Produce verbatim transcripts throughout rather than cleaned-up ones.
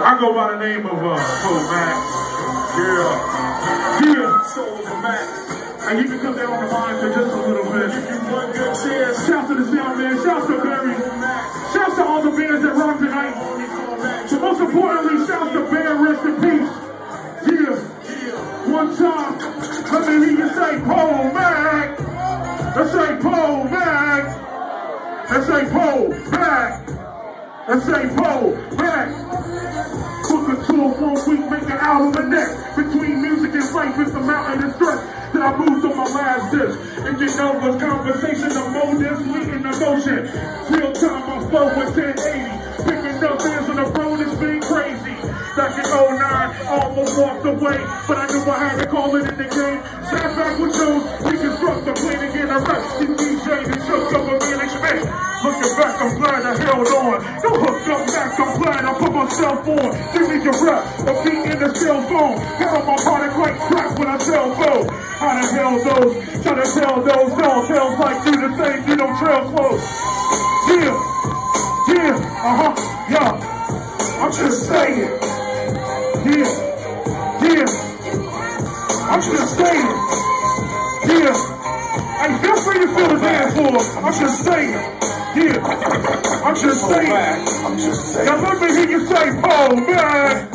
I go by the name of uh, Poe Mack. Yeah. Yeah. Soul of a Mac. And you can come down on the line for just a little bit. Shouts to the sound man. Shouts to Barry. Shouts to all the bands that rock tonight. But most importantly, shouts to Bear. Rest in peace. Yeah. One time. Let me hear you say Poe Mack. Let's say Poe Mack. Let's say Poe Mack. Let's say Poe Mack. Book a tour for a week, make an almanac. Between music and life, it's a mountain of stress that I moved on my last disc. And you know the conversation of motives, leading emotion. Real time on flow with ten eighty. Picking up bands on the road, it's been crazy. Back in oh nine, almost walked away, but I knew I had to call it in the game. Sat back with Joe, reconstruct the plane again. I rushed in D J and shook up a management. Looking back, I'm glad I held on. Don't hook up back, I'm glad I put myself on. Give me your rap, a beat in the cell phone. Got on my product like crap when I sell phone. How the hell those, try to tell those tall tales like you the things you don't trail close. Yeah, yeah, uh-huh, yeah. I'm just saying. Yeah, yeah. I'm just saying. Yeah. Hey, feel free to feel the dance floor. I'm just saying. Yeah, I'm just saying. I'm just saying. Now let me hear you say Poe Mack.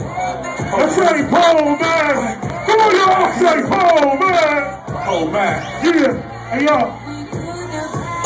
Let's say Poe Mack. Come on, y'all, say Poe Mack. Poe Mack. Yeah, hey y'all.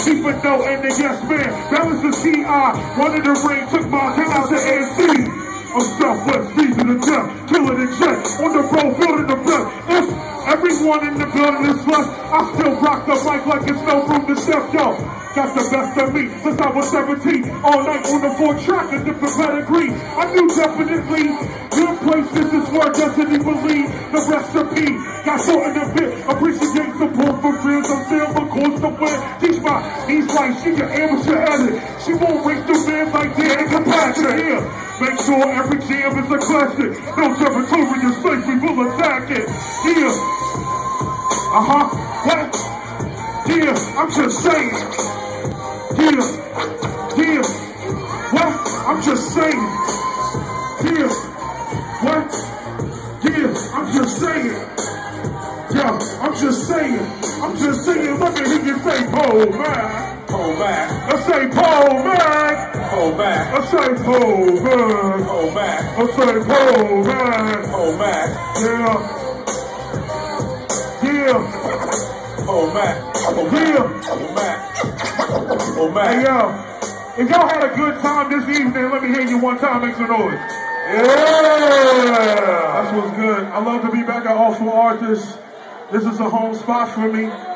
Keep a note and the yes man. That was the C I. One in the rain took my town to N C. I'm Southwest beating the death, killing the jet on the road, building the breath. Everyone in the building is left. I still rock the mic like it's no room to step down. Got the best of me since I was seventeen. All night on the four track and different pedigree. I knew definitely good places is where destiny will lead. The recipe got shortened a bit. Appreciate support for real. I'm still of course the win. Teach my niece like she an amateur at it. She won't race the man like Dan and Compassion here. Make sure every jam is a classic. No territorial slaves, we will attack it. Here. Uh-huh, what? Yeah, I'm just saying. Yeah, yeah, what? I'm just saying. Yeah, what? Yeah, I'm just saying. Yeah, I'm just saying. I'm just saying. Let me hear you say Poe Mack. Poe Mack. Let's say Poe Mack. Poe Mack. Let's say Poe Mack. Poe Mack. Let's say Poe Mack. Poe Mack. Yeah. Poe Mack, Poe Mack, Poe Mack, Poe Mack. Hey y'all, if y'all had a good time this evening, let me hear you one time, make some noise. Yeah, that's what's good. I love to be back at Awful Arthur's. This is a home spot for me.